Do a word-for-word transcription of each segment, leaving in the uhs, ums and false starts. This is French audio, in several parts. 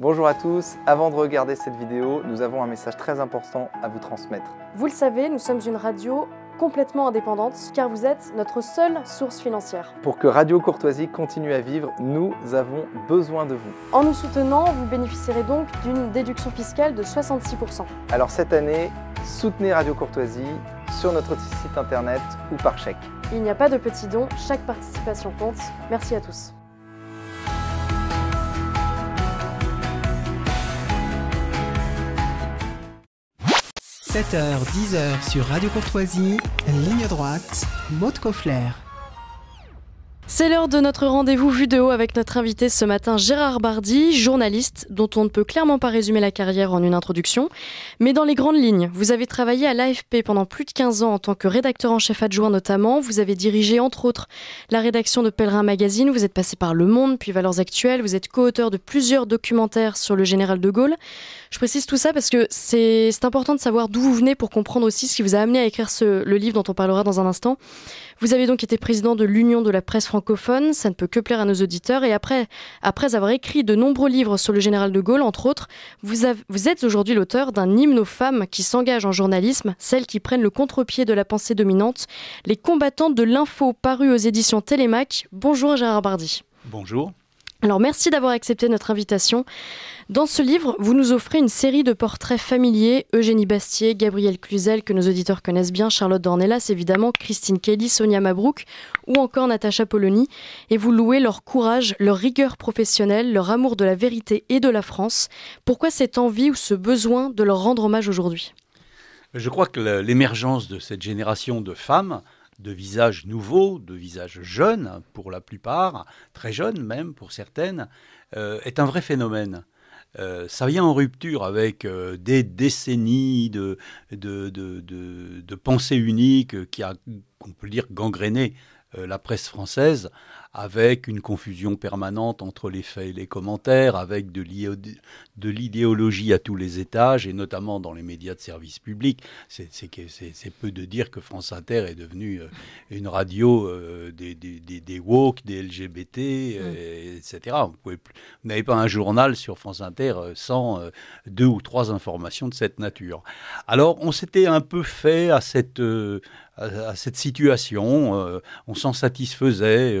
Bonjour à tous, avant de regarder cette vidéo, nous avons un message très important à vous transmettre. Vous le savez, nous sommes une radio complètement indépendante, car vous êtes notre seule source financière. Pour que Radio Courtoisie continue à vivre, nous avons besoin de vous. En nous soutenant, vous bénéficierez donc d'une déduction fiscale de soixante-six pour cent. Alors cette année, soutenez Radio Courtoisie sur notre site internet ou par chèque. Il n'y a pas de petits dons, chaque participation compte. Merci à tous. sept heures dix sur Radio Courtoisie, Ligne Droite, Maud Koffler. C'est l'heure de notre rendez-vous vue de haut avec notre invité ce matin, Gérard Bardy, journaliste dont on ne peut clairement pas résumer la carrière en une introduction. Mais dans les grandes lignes, vous avez travaillé à l'A F P pendant plus de quinze ans en tant que rédacteur en chef adjoint notamment. Vous avez dirigé entre autres la rédaction de Pèlerin Magazine. Vous êtes passé par Le Monde, puis Valeurs Actuelles. Vous êtes co-auteur de plusieurs documentaires sur le général de Gaulle. Je précise tout ça parce que c'est important de savoir d'où vous venez pour comprendre aussi ce qui vous a amené à écrire ce, le livre dont on parlera dans un instant. Vous avez donc été président de l'Union de la presse française francophone, ça ne peut que plaire à nos auditeurs. Et après, après avoir écrit de nombreux livres sur le général de Gaulle, entre autres, vous, avez, vous êtes aujourd'hui l'auteur d'un hymne aux femmes qui s'engagent en journalisme, celles qui prennent le contre-pied de la pensée dominante, Les combattantes de l'info, paru aux éditions Télémaque. Bonjour Gérard Bardy. Bonjour. Alors merci d'avoir accepté notre invitation. Dans ce livre, vous nous offrez une série de portraits familiers, Eugénie Bastié, Gabrielle Cluzel, que nos auditeurs connaissent bien, Charlotte d'Ornellas, évidemment, Christine Kelly, Sonia Mabrouk ou encore Natacha Polony. Et vous louez leur courage, leur rigueur professionnelle, leur amour de la vérité et de la France. Pourquoi cette envie ou ce besoin de leur rendre hommage aujourd'hui? Je crois que l'émergence de cette génération de femmes, de visages nouveaux, de visages jeunes pour la plupart, très jeunes même pour certaines, euh, est un vrai phénomène. Euh, ça vient en rupture avec euh, des décennies de, de, de, de, de pensée unique qui a, on peut dire, gangréné euh, la presse française, avec une confusion permanente entre les faits et les commentaires, avec de l'idéologie à tous les étages, et notamment dans les médias de service public. C'est peu de dire que France Inter est devenue une radio des, des, des, des woke, des L G B T, et, etc. Vous n'avez pas un journal sur France Inter sans deux ou trois informations de cette nature. Alors, on s'était un peu fait à cette, à cette situation, on s'en satisfaisait.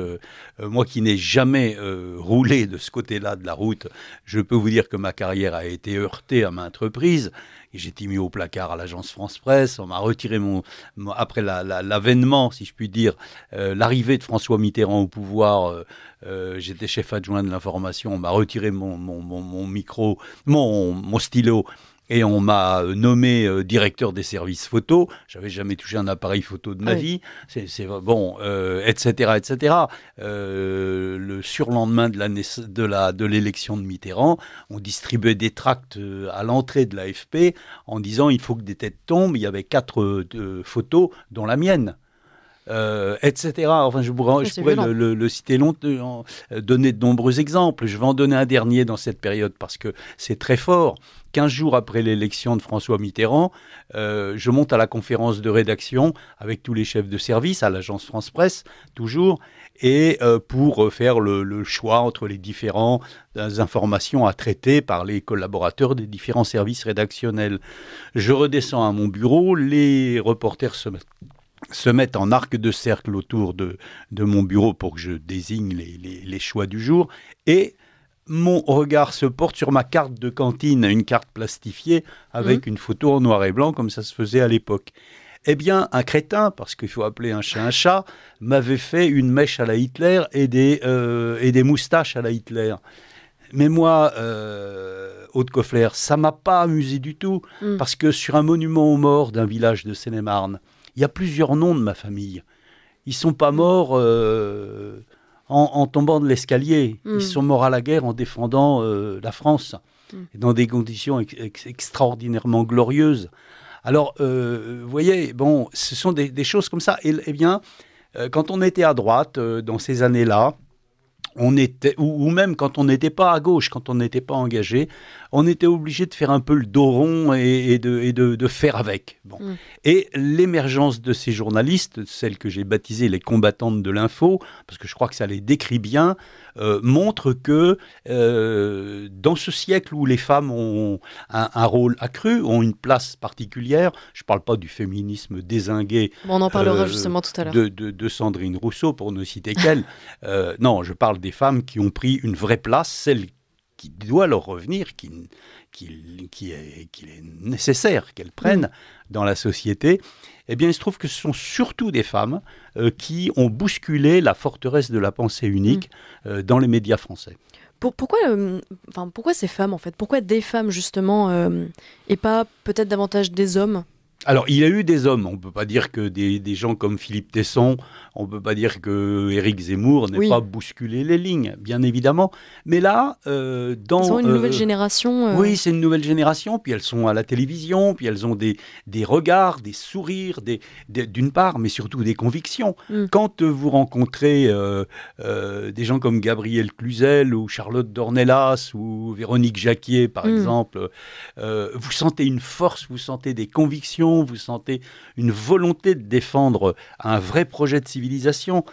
Moi qui n'ai jamais euh, roulé de ce côté-là de la route, je peux vous dire que ma carrière a été heurtée à maintes reprises. J'ai été mis au placard à l'agence France Presse. On m'a retiré mon, mon après l'avènement, la, la, si je puis dire, euh, l'arrivée de François Mitterrand au pouvoir. Euh, euh, J'étais chef adjoint de l'information. On m'a retiré mon, mon, mon, mon micro, mon, mon stylo. Et on m'a nommé euh, directeur des services photo. J'avais jamais touché un appareil photo de ma vie. C'est, c'est bon, euh, et cetera, et cetera. Euh, le surlendemain de la de la de l'élection de Mitterrand, on distribuait des tracts à l'entrée de l'A F P en disant il faut que des têtes tombent. Il y avait quatre euh, photos, dont la mienne. Euh, et cetera. Enfin, je pourrais, je pourrais le, le, le citer longtemps, donner de nombreux exemples. Je vais en donner un dernier dans cette période parce que c'est très fort. quinze jours après l'élection de François Mitterrand, euh, je monte à la conférence de rédaction avec tous les chefs de service à l'agence France Presse, toujours, et euh, pour faire le, le choix entre les différentes informations à traiter par les collaborateurs des différents services rédactionnels. Je redescends à mon bureau, les reporters se mettent se mettent en arc de cercle autour de, de mon bureau pour que je désigne les, les, les choix du jour. Et mon regard se porte sur ma carte de cantine, une carte plastifiée avec mmh. une photo en noir et blanc comme ça se faisait à l'époque. Eh bien, un crétin, parce qu'il faut appeler un chat un chat, m'avait fait une mèche à la Hitler et des, euh, et des moustaches à la Hitler. Mais moi, euh, Maud Koffler, ça ne m'a pas amusé du tout mmh. parce que sur un monument aux morts d'un village de Seine-et-Marne, il y a plusieurs noms de ma famille. Ils ne sont pas morts euh, en, en tombant de l'escalier. Mmh. Ils sont morts à la guerre en défendant euh, la France, mmh. dans des conditions ex ex extraordinairement glorieuses. Alors, euh, vous voyez, bon, ce sont des, des choses comme ça. Et, et bien, euh, quand on était à droite, euh, dans ces années-là, on était, ou, ou même quand on n'était pas à gauche, quand on n'était pas engagé, on était obligé de faire un peu le dos rond et, et, de, et de, de faire avec. Bon. Mmh. Et l'émergence de ces journalistes, celles que j'ai baptisées les combattantes de l'info, parce que je crois que ça les décrit bien, euh, montre que euh, dans ce siècle où les femmes ont un, un rôle accru, ont une place particulière, je ne parle pas du féminisme dézingué. Bon, on en parlera euh, justement tout à l'heure. De, de, de Sandrine Rousseau, pour ne citer qu'elle. euh, non, je parle des femmes qui ont pris une vraie place, celles qui doit leur revenir, qui, qui, qui, est, qui est nécessaire qu'elles prennent dans la société, eh bien, il se trouve que ce sont surtout des femmes euh, qui ont bousculé la forteresse de la pensée unique euh, dans les médias français. Pourquoi, euh, enfin, pourquoi ces femmes, en fait? Pourquoi des femmes, justement, euh, et pas peut-être davantage des hommes? Alors, il y a eu des hommes. On ne peut pas dire que des, des gens comme Philippe Tesson, on ne peut pas dire que Éric Zemmour n'ait oui. pas bousculé les lignes, bien évidemment. Mais là, euh, dans... Ils ont une euh, nouvelle génération. Euh... Oui, c'est une nouvelle génération. Puis elles sont à la télévision, puis elles ont des, des regards, des sourires, des, des, d'une part, mais surtout des convictions. Mm. Quand vous rencontrez euh, euh, des gens comme Gabrielle Cluzel ou Charlotte d'Ornellas ou Véronique Jacquier, par mm. exemple, euh, vous sentez une force, vous sentez des convictions, vous sentez une volonté de défendre un vrai projet de civilisation.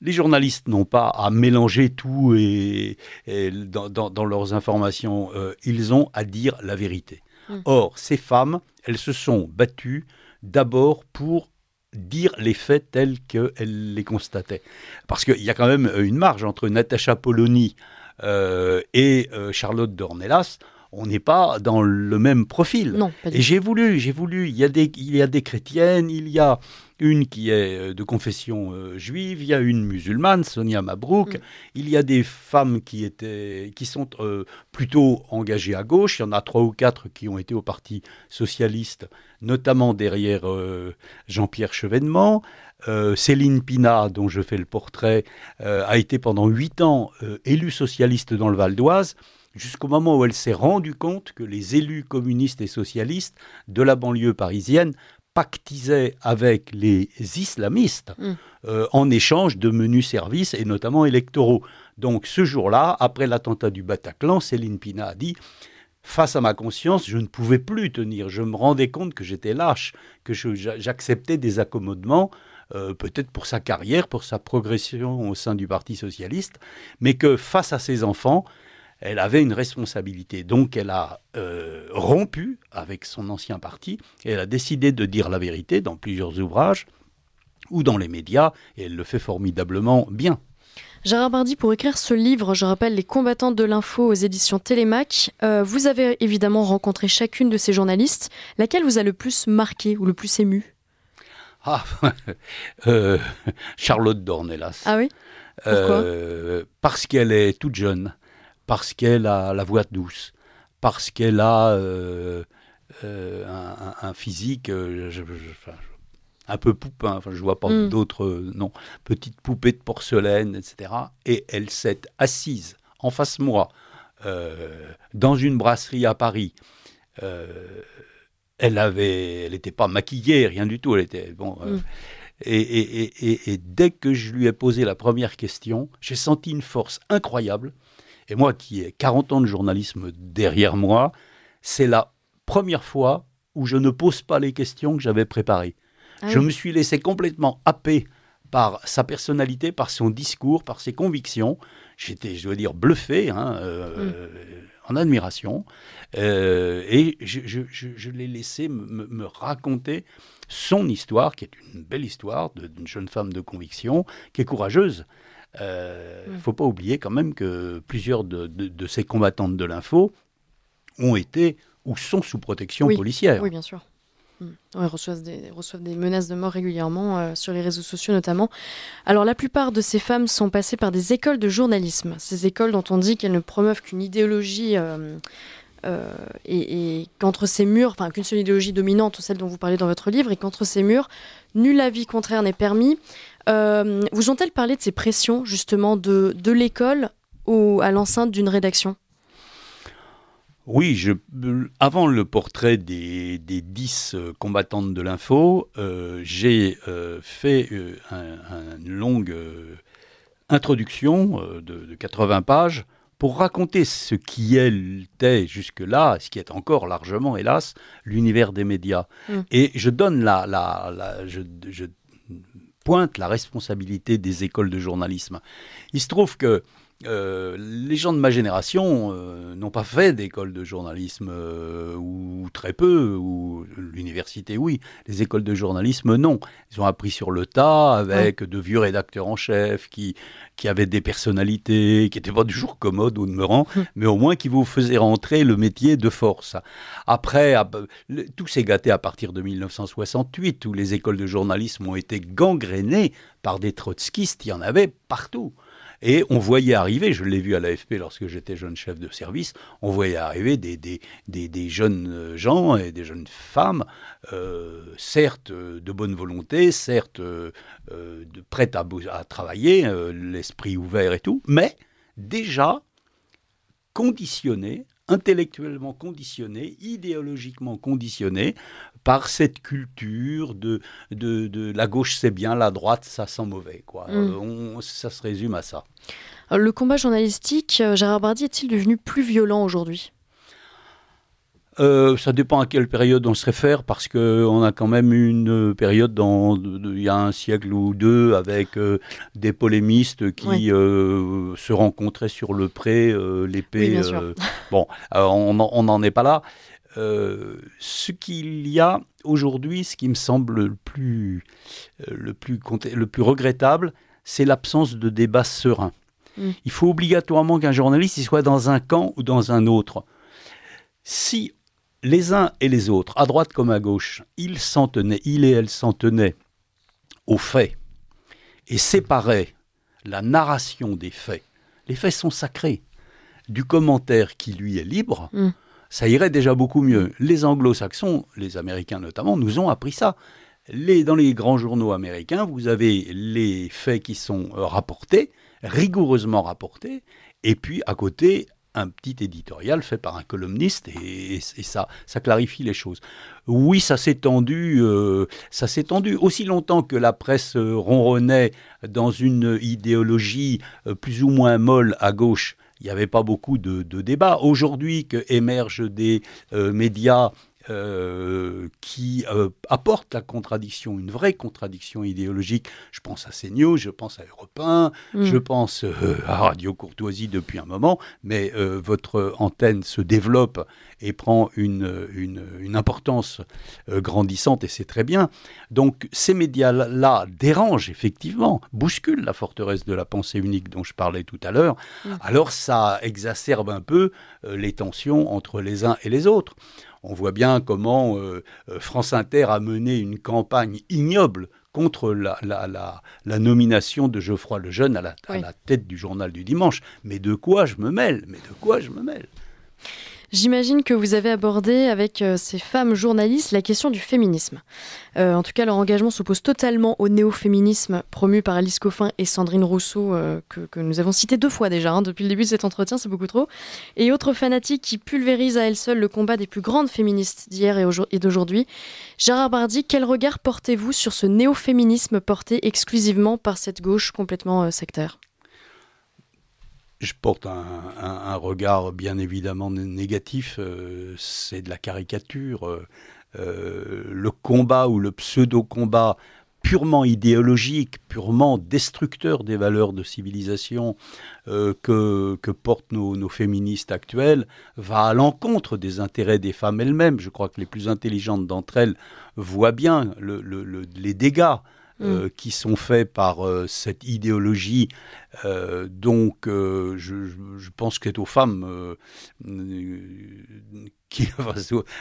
Les journalistes n'ont pas à mélanger tout et, et dans, dans, dans leurs informations. Euh, ils ont à dire la vérité. Mmh. Or, ces femmes, elles se sont battues d'abord pour dire les faits tels qu'elles les constataient. Parce qu'il y a quand même une marge entre Natacha Polony euh, et euh, Charlotte d'Ornellas. On n'est pas dans le même profil. Non, et j'ai voulu, j'ai voulu. Il y a des, il y a des chrétiennes, il y a une qui est de confession euh, juive, il y a une musulmane, Sonia Mabrouk. Mm. Il y a des femmes qui étaient, qui sont euh, plutôt engagées à gauche. Il y en a trois ou quatre qui ont été au Parti socialiste, notamment derrière euh, Jean-Pierre Chevènement. Euh, Céline Pina, dont je fais le portrait, euh, a été pendant huit ans euh, élue socialiste dans le Val-d'Oise, jusqu'au moment où elle s'est rendue compte que les élus communistes et socialistes de la banlieue parisienne pactisaient avec les islamistes mmh. euh, en échange de menus services et notamment électoraux. Donc ce jour-là, après l'attentat du Bataclan, Céline Pina a dit « Face à ma conscience, je ne pouvais plus tenir. Je me rendais compte que j'étais lâche, que je, j'acceptais des accommodements. » Euh, peut-être pour sa carrière, pour sa progression au sein du Parti socialiste, mais que face à ses enfants, elle avait une responsabilité. Donc elle a euh, rompu avec son ancien parti et elle a décidé de dire la vérité dans plusieurs ouvrages ou dans les médias, et elle le fait formidablement bien. Gérard Bardy, pour écrire ce livre, je rappelle, Les combattantes de l'info aux éditions Télémaque, euh, vous avez évidemment rencontré chacune de ces journalistes. Laquelle vous a le plus marqué ou le plus ému? Ah, euh, Charlotte d'Ornellas. Ah oui? Pourquoi? Euh, parce qu'elle est toute jeune, parce qu'elle a la voix douce, parce qu'elle a euh, euh, un, un physique euh, je, je, je, un peu poupin, enfin, je ne vois pas mm. d'autres euh, noms, petite poupée de porcelaine, et cetera. Et elle s'est assise en face de moi, euh, dans une brasserie à Paris. Euh, Elle avait, elle n'était pas maquillée, rien du tout. Elle était bon. Euh, mm. et, et, et, et dès que je lui ai posé la première question, j'ai senti une force incroyable. Et moi, qui ai quarante ans de journalisme derrière moi, c'est la première fois où je ne pose pas les questions que j'avais préparées. Ah, je oui. me suis laissé complètement happer par sa personnalité, par son discours, par ses convictions. J'étais, je dois dire, bluffé, hein, euh, mm. en admiration. Euh, et je, je, je, je l'ai laissé me, me raconter son histoire, qui est une belle histoire d'une jeune femme de conviction, qui est courageuse. Il euh, ne mm. faut pas oublier quand même que plusieurs de, de, de ces combattantes de l'info ont été ou sont sous protection oui. policière. Oui, bien sûr. Ouais, reçoivent, des, reçoivent des menaces de mort régulièrement, euh, sur les réseaux sociaux notamment. Alors la plupart de ces femmes sont passées par des écoles de journalisme, ces écoles dont on dit qu'elles ne promeuvent qu'une idéologie euh, euh, et, et qu'entre ces murs, enfin qu'une seule idéologie dominante, celle dont vous parlez dans votre livre, et qu'entre ces murs, nul avis contraire n'est permis. Euh, vous ont-elles parlé de ces pressions justement de, de l'école au, à l'enceinte d'une rédaction ? Oui, je, avant le portrait des, des dix combattantes de l'info, euh, j'ai euh, fait euh, un, une longue euh, introduction euh, de, de quatre-vingts pages pour raconter ce qui était jusque-là, ce qui est encore largement, hélas, l'univers des médias. Mmh. Et je donne la, la, la je, je pointe la responsabilité des écoles de journalisme. Il se trouve que Euh, les gens de ma génération euh, n'ont pas fait d'école de journalisme, euh, ou très peu, ou l'université, oui. Les écoles de journalisme, non. Ils ont appris sur le tas avec ouais. de vieux rédacteurs en chef qui, qui avaient des personnalités, qui n'étaient pas toujours commodes ou demeurants, mmh. mais au moins qui vous faisaient rentrer le métier de force. Après, à, le, tout s'est gâté à partir de mille neuf cent soixante-huit, où les écoles de journalisme ont été gangrénées par des trotskistes. Il y en avait partout. Et on voyait arriver, je l'ai vu à l'A F P lorsque j'étais jeune chef de service, on voyait arriver des, des, des, des jeunes gens et des jeunes femmes, euh, certes de bonne volonté, certes euh, de, prêtes à, à travailler, euh, l'esprit ouvert et tout, mais déjà conditionnés, intellectuellement conditionnés, idéologiquement conditionnés par cette culture de, de, de la gauche c'est bien, la droite ça sent mauvais, quoi. Mmh. On, ça se résume à ça. Le combat journalistique, Gérard Bardy, est-il devenu plus violent aujourd'hui ? Euh, ça dépend à quelle période on se réfère, parce qu'on a quand même une période dans, de, de, il y a un siècle ou deux avec euh, des polémistes qui oui. euh, se rencontraient sur le pré, euh, l'épée. Oui, bien sûr. Euh, bon, euh, on n'en est pas là. Euh, ce qu'il y a aujourd'hui, ce qui me semble le plus, euh, le plus, le plus regrettable, c'est l'absence de débat serein. Mmh. Il faut obligatoirement qu'un journaliste il soit dans un camp ou dans un autre. Si les uns et les autres, à droite comme à gauche, ils s'en tenaient, ils et elles s'en tenaient aux faits et séparaient la narration des faits. Les faits sont sacrés. Du commentaire qui, lui, est libre, mmh. ça irait déjà beaucoup mieux. Les anglo-saxons, les Américains notamment, nous ont appris ça. Les, dans les grands journaux américains, vous avez les faits qui sont rapportés, rigoureusement rapportés, et puis à côté... un petit éditorial fait par un columniste et, et, et ça, ça clarifie les choses. Oui, ça s'est tendu, euh, ça s'est tendu aussi longtemps que la presse ronronnait dans une idéologie plus ou moins molle à gauche. Il n'y avait pas beaucoup de, de débats. Aujourd'hui, que émergent des euh, médias Euh, qui euh, apporte la contradiction, une vraie contradiction idéologique. Je pense à CNews, je pense à Europe un, mmh. je pense euh, à Radio Courtoisie depuis un moment, mais euh, votre antenne se développe et prend une, une, une importance euh, grandissante, et c'est très bien. Donc ces médias-là dérangent effectivement, bousculent la forteresse de la pensée unique dont je parlais tout à l'heure, mmh. alors ça exacerbe un peu euh, les tensions entre les uns et les autres. On voit bien comment euh, France Inter a mené une campagne ignoble contre la, la, la, la nomination de Geoffroy Lejeune à la, oui. à la tête du journal du dimanche. Mais de quoi je me mêle ? Mais de quoi je me mêle ? J'imagine que vous avez abordé avec euh, ces femmes journalistes la question du féminisme. Euh, en tout cas, leur engagement s'oppose totalement au néo-féminisme promu par Alice Coffin et Sandrine Rousseau, euh, que, que nous avons cité deux fois déjà, hein, depuis le début de cet entretien, c'est beaucoup trop. Et autres fanatiques qui pulvérisent à elles seules le combat des plus grandes féministes d'hier et, et d'aujourd'hui. Gérard Bardy, quel regard portez-vous sur ce néo-féminisme porté exclusivement par cette gauche complètement euh, sectaire ? Je porte un, un, un regard bien évidemment négatif, euh, c'est de la caricature. Euh, le combat ou le pseudo-combat purement idéologique, purement destructeur des valeurs de civilisation euh, que, que portent nos, nos féministes actuelles, va à l'encontre des intérêts des femmes elles-mêmes. Je crois que les plus intelligentes d'entre elles voient bien le, le, le, les dégâts. Euh, qui sont faits par euh, cette idéologie. Euh, donc, euh, je, je pense que c'est aux femmes... Euh, euh, qui,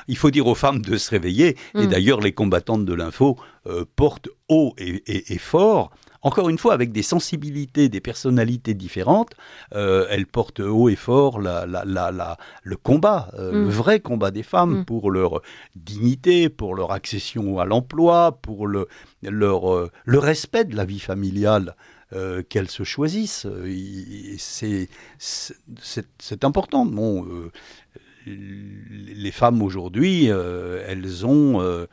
il faut dire aux femmes de se réveiller. Mm. Et d'ailleurs, les combattantes de l'info euh, portent haut et, et, et fort. Encore une fois, avec des sensibilités, des personnalités différentes, euh, elles portent haut et fort la, la, la, la, le combat, euh, mm. le vrai combat des femmes mm. pour leur dignité, pour leur accession à l'emploi, pour le... Leur, euh, le respect de la vie familiale euh, qu'elles se choisissent, c'est, c'est, c'est important. Bon, euh, les femmes aujourd'hui, euh, elles ont... Euh,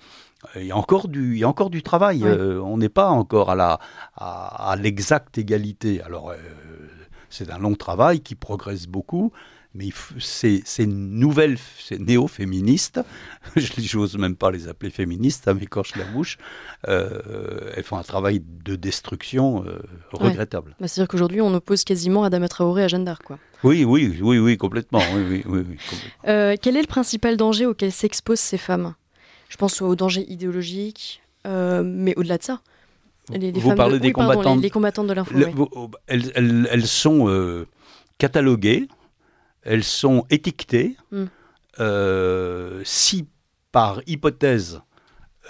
il, y a encore du, il y a encore du travail. Oui. Euh, on n'est pas encore à, la, à, à l'exacte égalité. Alors, euh, c'est un long travail qui progresse beaucoup, mais ces, ces nouvelles, ces néo-féministes, je n'ose même pas les appeler féministes, ça m'écorche la bouche, euh, elles font un travail de destruction euh, regrettable. Ouais. Bah, c'est-à-dire qu'aujourd'hui, on oppose quasiment Adama Traoré à Jeanne d'Arc, quoi. Oui, oui, oui, oui, complètement. Oui, oui, oui, oui, complètement. Euh, quel est le principal danger auquel s'exposent ces femmes? Je pense au danger idéologique, euh, mais au-delà de ça. Les, les vous parlez de... des oui, combattantes... Pardon, les, les combattantes de l'info. Le, oui. elles, elles, elles sont euh, cataloguées, elles sont étiquetées. Mm. Euh, si par hypothèse,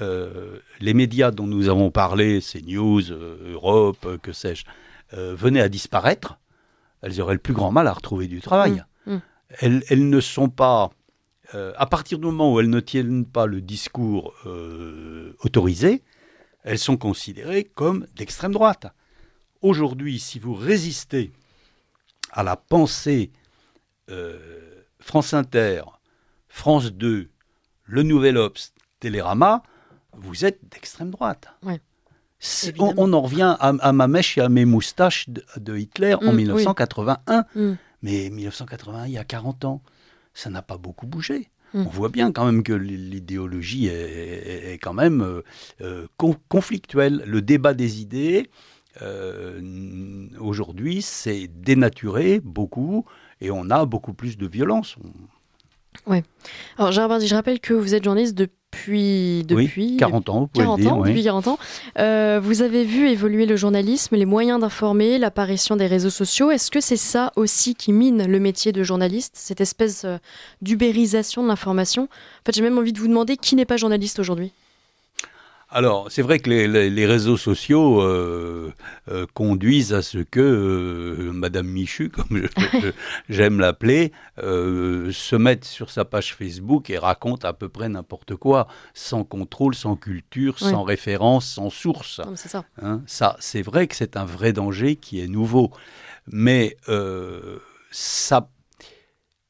euh, les médias dont nous avons parlé, CNews, euh, Europe, euh, que sais-je, euh, venaient à disparaître, elles auraient le plus grand mal à retrouver du travail. Mm. Mm. Elles, elles ne sont pas... Euh, à partir du moment où elles ne tiennent pas le discours euh, autorisé, elles sont considérées comme d'extrême droite. Aujourd'hui, si vous résistez à la pensée euh, France Inter, France deux, le Nouvel Obs, Télérama, vous êtes d'extrême droite. Ouais, on, on en revient à, à ma mèche et à mes moustaches de, de Hitler mmh, en mille neuf cent quatre-vingt-un. Oui. Mmh. Mais mille neuf cent quatre-vingt-un, il y a quarante ans. Ça n'a pas beaucoup bougé. Mmh. On voit bien quand même que l'idéologie est, est, est quand même euh, con, conflictuelle. Le débat des idées, euh, aujourd'hui, c'est dénaturé beaucoup et on a beaucoup plus de violence. On... Oui. Alors, Gérard Bardy, je rappelle que vous êtes journaliste depuis... depuis oui, quarante ans, vous pouvez quarante ans, dire, depuis oui. quarante ans. Euh, vous avez vu évoluer le journalisme, les moyens d'informer, l'apparition des réseaux sociaux. Est-ce que c'est ça aussi qui mine le métier de journaliste, cette espèce d'ubérisation de l'information? En fait, j'ai même envie de vous demander qui n'est pas journaliste aujourd'hui? Alors, c'est vrai que les, les, les réseaux sociaux euh, euh, conduisent à ce que euh, Madame Michu, comme j'aime l'appeler, euh, se mette sur sa page Facebook et raconte à peu près n'importe quoi, sans contrôle, sans culture, oui. sans référence, sans source. Non, c'est ça. Hein, ça, c'est vrai que c'est un vrai danger qui est nouveau. Mais euh, ça,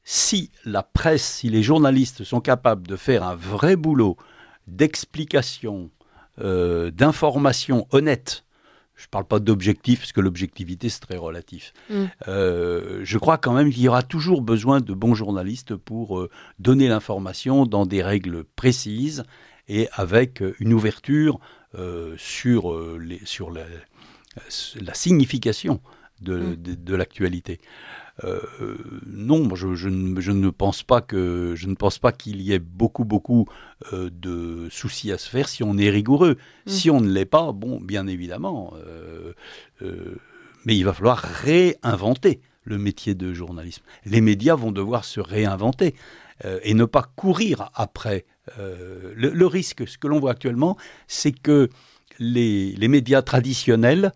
si la presse, si les journalistes sont capables de faire un vrai boulot d'explication, Euh, d'informations honnêtes. Je ne parle pas d'objectif, parce que l'objectivité, c'est très relatif. Mmh. Euh, je crois quand même qu'il y aura toujours besoin de bons journalistes pour euh, donner l'information dans des règles précises et avec euh, une ouverture euh, sur, euh, les, sur la, la signification de, mmh. de, de l'actualité. Euh, non, je, je, je ne pense pas que je ne pense pas qu'il y ait beaucoup beaucoup euh, de soucis à se faire si on est rigoureux. Mmh. Si on ne l'est pas, bon, bien évidemment, euh, euh, mais il va falloir réinventer le métier de journalisme. Les médias vont devoir se réinventer euh, et ne pas courir après. Euh, le, le risque, ce que l'on voit actuellement, c'est que les, les médias traditionnels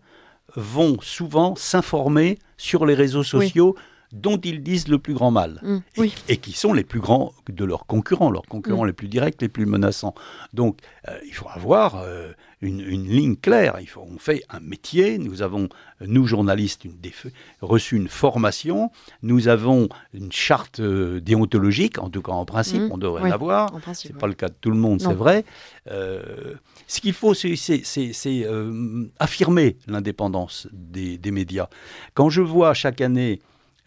vont souvent s'informer sur les réseaux sociaux oui. dont ils disent le plus grand mal. Mmh, et, oui. et qui sont les plus grands de leurs concurrents, leurs concurrents mmh. les plus directs, les plus menaçants. Donc, euh, il faut avoir euh, une, une ligne claire. Il faut, on fait un métier. Nous avons, nous journalistes, une déf... reçu une formation. Nous avons une charte euh, déontologique, en tout cas en principe, mmh, on devrait oui, l'avoir. Ce n'est oui. pas le cas de tout le monde, c'est vrai. Euh, ce qu'il faut, c'est euh, affirmer l'indépendance des, des médias. Quand je vois chaque année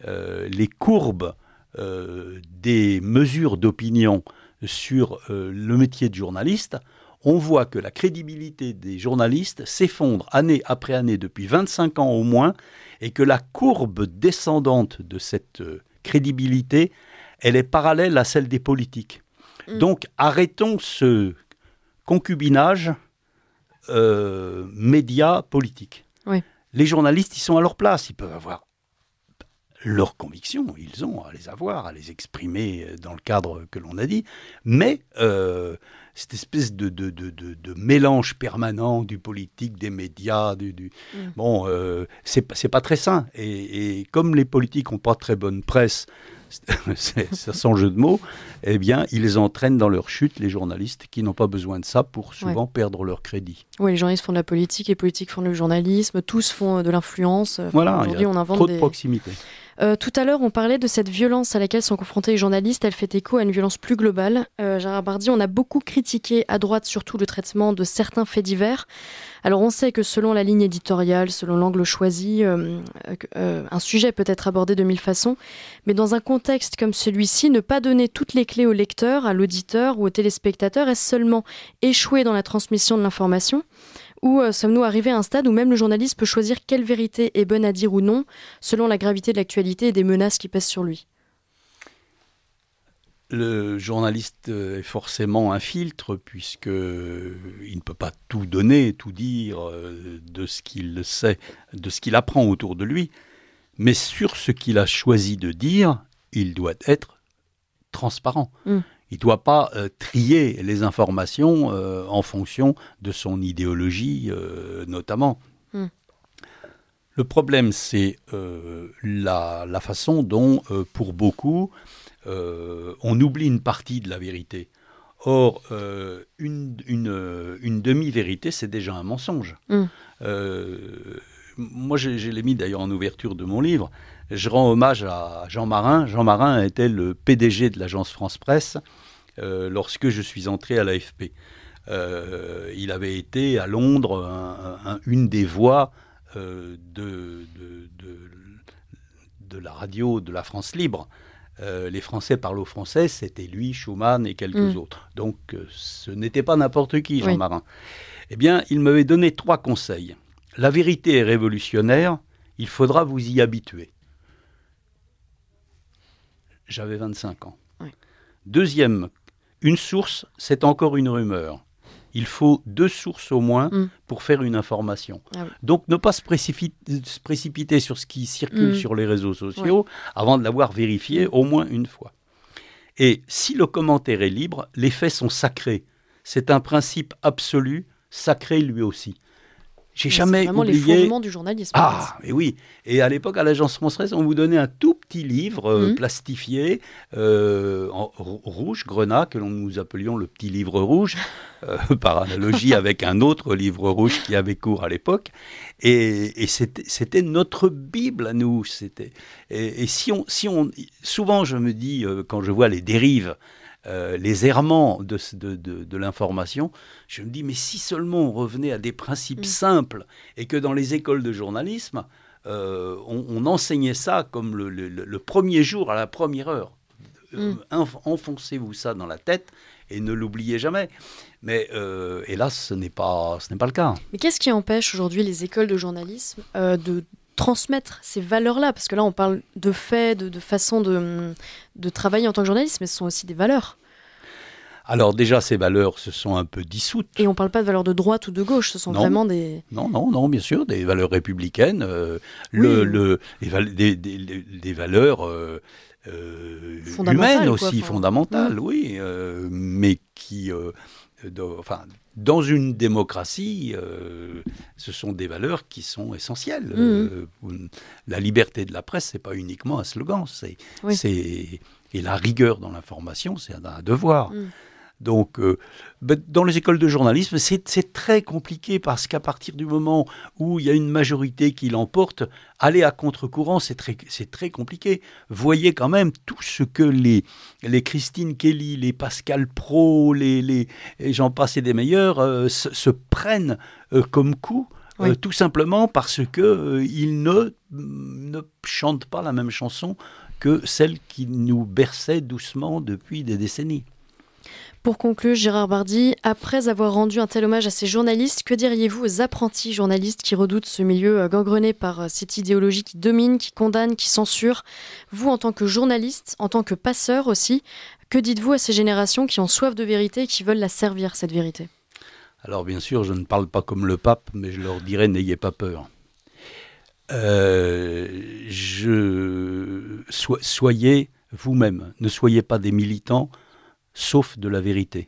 Euh, les courbes euh, des mesures d'opinion sur euh, le métier de journaliste, on voit que la crédibilité des journalistes s'effondre année après année depuis vingt-cinq ans au moins, et que la courbe descendante de cette euh, crédibilité, elle est parallèle à celle des politiques. Mmh. Donc arrêtons ce concubinage euh, média-politique. Oui. Les journalistes, ils sont à leur place, ils peuvent avoir leurs convictions, ils ont à les avoir, à les exprimer dans le cadre que l'on a dit. Mais euh, cette espèce de, de, de, de, de mélange permanent du politique, des médias, du, du... Mmh. bon, euh, c'est, c'est pas très sain. Et, et comme les politiques n'ont pas très bonne presse, ça sans jeu de mots, eh bien, ils entraînent dans leur chute les journalistes qui n'ont pas besoin de ça pour souvent ouais. perdre leur crédit. Oui, les journalistes font de la politique, les politiques font du journalisme, tous font de l'influence. Enfin, voilà, aujourd'hui, on invente trop de des... proximité. Euh, tout à l'heure, on parlait de cette violence à laquelle sont confrontés les journalistes. Elle fait écho à une violence plus globale. Euh, Gérard Bardy, on a beaucoup critiqué à droite, surtout le traitement de certains faits divers. Alors, on sait que selon la ligne éditoriale, selon l'angle choisi, euh, euh, un sujet peut être abordé de mille façons. Mais dans un contexte comme celui-ci, ne pas donner toutes les clés au lecteur, à l'auditeur ou au téléspectateur, est-ce seulement échouer dans la transmission de l'information ? Ou euh, sommes-nous arrivés à un stade où même le journaliste peut choisir quelle vérité est bonne à dire ou non, selon la gravité de l'actualité et des menaces qui pèsent sur lui? Le journaliste est forcément un filtre, puisqu'il ne peut pas tout donner, tout dire de ce qu'il sait, de ce qu'il apprend autour de lui. Mais sur ce qu'il a choisi de dire, il doit être transparent. Mmh. Il ne doit pas euh, trier les informations euh, en fonction de son idéologie, euh, notamment. Mm. Le problème, c'est euh, la, la façon dont, euh, pour beaucoup, euh, on oublie une partie de la vérité. Or, euh, une, une, une demi-vérité, c'est déjà un mensonge. Mm. Euh, moi, je, je l'ai mis d'ailleurs en ouverture de mon livre. Je rends hommage à Jean Marin. Jean Marin était le P D G de l'agence France Presse euh, lorsque je suis entré à l'A F P. Euh, il avait été à Londres un, un, une des voix euh, de, de, de, de la radio de la France Libre. Euh, les Français parlent aux Français, c'était lui, Schumann et quelques mmh. autres. Donc euh, ce n'était pas n'importe qui, Jean oui. Marin. Eh bien, il m'avait donné trois conseils. La vérité est révolutionnaire, il faudra vous y habituer. J'avais vingt-cinq ans. Oui. Deuxième, une source, c'est encore une rumeur. Il faut deux sources au moins mm. pour faire une information. Ah oui. Donc, ne pas se, précipi- se précipiter sur ce qui circule mm. sur les réseaux sociaux oui. avant de l'avoir vérifié au moins une fois. Et si le commentaire est libre, les faits sont sacrés. C'est un principe absolu, sacré lui aussi. J'ai mais jamais c'est vraiment oublié... les fondements du journalisme. Ah, mais oui. Et à l'époque, à l'agence France-Presse, on vous donnait un tout petit livre euh, mmh. plastifié, euh, en rouge, grenat, que nous appelions le petit livre rouge, euh, par analogie avec un autre livre rouge qui avait cours à l'époque. Et, et c'était, c'était notre Bible à nous. C'était, et et si on, si on, souvent, je me dis, euh, quand je vois les dérives, Euh, les errements de, de, de, de l'information, je me dis, mais si seulement on revenait à des principes mmh. simples et que dans les écoles de journalisme, euh, on, on enseignait ça comme le, le, le premier jour à la première heure. Mmh. Euh, enfoncez-vous ça dans la tête et ne l'oubliez jamais. Mais euh, hélas, ce n'est pas, ce n'est pas le cas. Mais qu'est-ce qui empêche aujourd'hui les écoles de journalisme euh, de transmettre ces valeurs-là, parce que là on parle de faits, de, de façon de, de travailler en tant que journaliste, mais ce sont aussi des valeurs. Alors déjà ces valeurs se sont un peu dissoutes. Et on ne parle pas de valeurs de droite ou de gauche, ce sont non, vraiment des... Non, non, non, bien sûr, des valeurs républicaines, euh, oui. le, le, les val- des, des, des valeurs euh, euh, humaines aussi, quoi, fondamentales, oui, oui euh, mais qui... Euh, de, enfin, dans une démocratie, euh, ce sont des valeurs qui sont essentielles. Mmh. Euh, la liberté de la presse, ce n'est pas uniquement un slogan. C'est, oui. c'est, et la rigueur dans l'information, c'est un, un devoir. Mmh. Donc, euh, dans les écoles de journalisme, c'est, c'est très compliqué parce qu'à partir du moment où il y a une majorité qui l'emporte, aller à contre-courant, c'est très, c'est très compliqué. Voyez quand même tout ce que les, les Christine Kelly, les Pascal Pro, les, les, et j'en passe et des meilleurs, euh, se, se prennent euh, comme coup. Oui. Euh, tout simplement parce qu'ils euh, ne, ne chantent pas la même chanson que celle qui nous berçait doucement depuis des décennies. Pour conclure, Gérard Bardy, après avoir rendu un tel hommage à ces journalistes, que diriez-vous aux apprentis journalistes qui redoutent ce milieu gangrené par cette idéologie qui domine, qui condamne, qui censure? Vous, en tant que journaliste, en tant que passeur aussi, que dites-vous à ces générations qui ont soif de vérité et qui veulent la servir, cette vérité? Alors bien sûr, je ne parle pas comme le pape, mais je leur dirais n'ayez pas peur. Euh, je... so- soyez vous-même, ne soyez pas des militants, sauf de la vérité.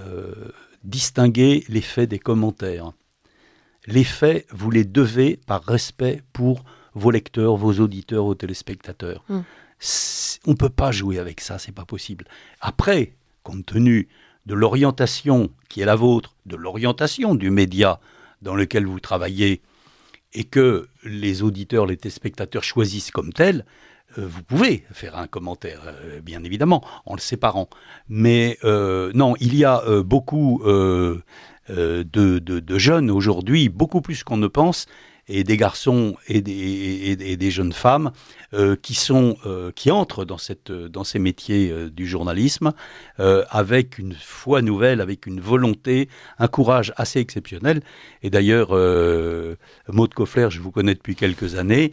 Euh, distinguez les faits des commentaires. Les faits, vous les devez par respect pour vos lecteurs, vos auditeurs, vos téléspectateurs. Mmh. On ne peut pas jouer avec ça, ce n'est pas possible. Après, compte tenu de l'orientation qui est la vôtre, de l'orientation du média dans lequel vous travaillez, et que les auditeurs, les téléspectateurs choisissent comme tel, euh, vous pouvez faire un commentaire, euh, bien évidemment, en le séparant. Mais euh, non, il y a euh, beaucoup euh, euh, de, de, de jeunes aujourd'hui, beaucoup plus qu'on ne pense, et des garçons et des, et, et des jeunes femmes euh, qui, sont, euh, qui entrent dans, cette, dans ces métiers euh, du journalisme euh, avec une foi nouvelle, avec une volonté, un courage assez exceptionnel. Et d'ailleurs, euh, Maud Koffler, je vous connais depuis quelques années,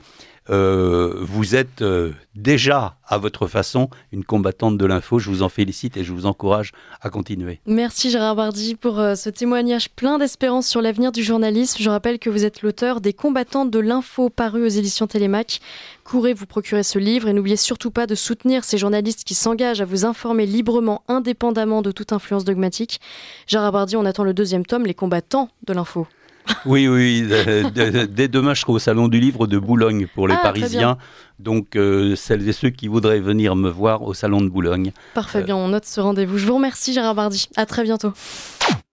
euh, vous êtes euh, déjà, à votre façon, une combattante de l'info. Je vous en félicite et je vous encourage à continuer. Merci Gérard Bardy pour euh, ce témoignage plein d'espérance sur l'avenir du journalisme. Je rappelle que vous êtes l'auteur des combattantes de l'info paru aux éditions Télémaque. Courez vous procurer ce livre et n'oubliez surtout pas de soutenir ces journalistes qui s'engagent à vous informer librement, indépendamment de toute influence dogmatique. Gérard Bardy, on attend le deuxième tome, Les combattants de l'info. Oui, oui. Euh, dès demain, je serai au Salon du Livre de Boulogne pour les ah, Parisiens. Donc, euh, celles et ceux qui voudraient venir me voir au Salon de Boulogne. Parfait, euh... bien, on note ce rendez-vous. Je vous remercie, Gérard Bardy. À très bientôt.